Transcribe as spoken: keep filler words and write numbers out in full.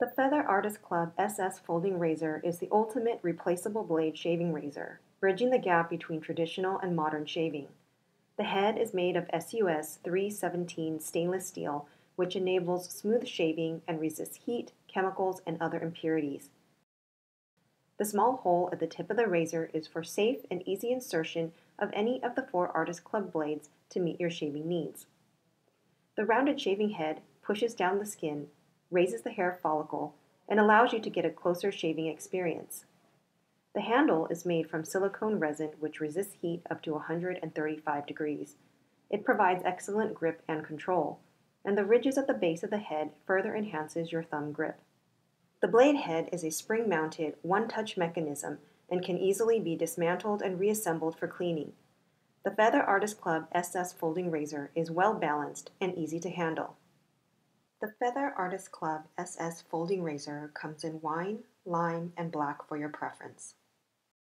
The Feather Artist Club S S Folding Razor is the ultimate replaceable blade shaving razor, bridging the gap between traditional and modern shaving. The head is made of S U S three seventeen stainless steel, which enables smooth shaving and resists heat, chemicals, and other impurities. The small hole at the tip of the razor is for safe and easy insertion of any of the four Artist Club blades to meet your shaving needs. The rounded shaving head pushes down the skin, raises the hair follicle, and allows you to get a closer shaving experience. The handle is made from silicone resin, which resists heat up to one hundred thirty-five degrees. It provides excellent grip and control, and the ridges at the base of the head further enhances your thumb grip. The blade head is a spring-mounted, one-touch mechanism and can easily be dismantled and reassembled for cleaning. The Feather Artist Club S S Folding Razor is well-balanced and easy to handle. The Feather Artist Club S S Folding Razor comes in wine, lime, and black for your preference.